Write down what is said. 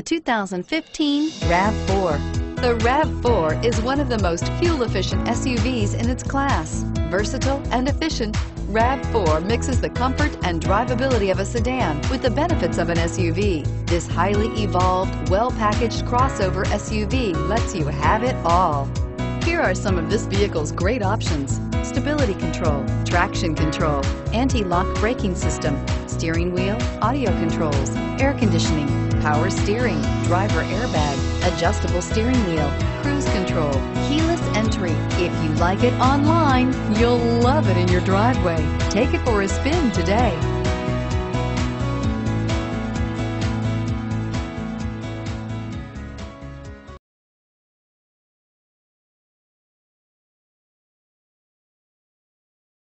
the 2015 RAV4. The RAV4 is one of the most fuel-efficient SUVs in its class. Versatile and efficient, RAV4 mixes the comfort and drivability of a sedan with the benefits of an SUV. This highly evolved, well-packaged crossover SUV lets you have it all. Here are some of this vehicle's great options: stability control, traction control, anti-lock braking system, steering wheel audio controls, air conditioning, power steering, driver airbag, adjustable steering wheel, cruise control, keyless entry. If you like it online, you'll love it in your driveway. Take it for a spin today.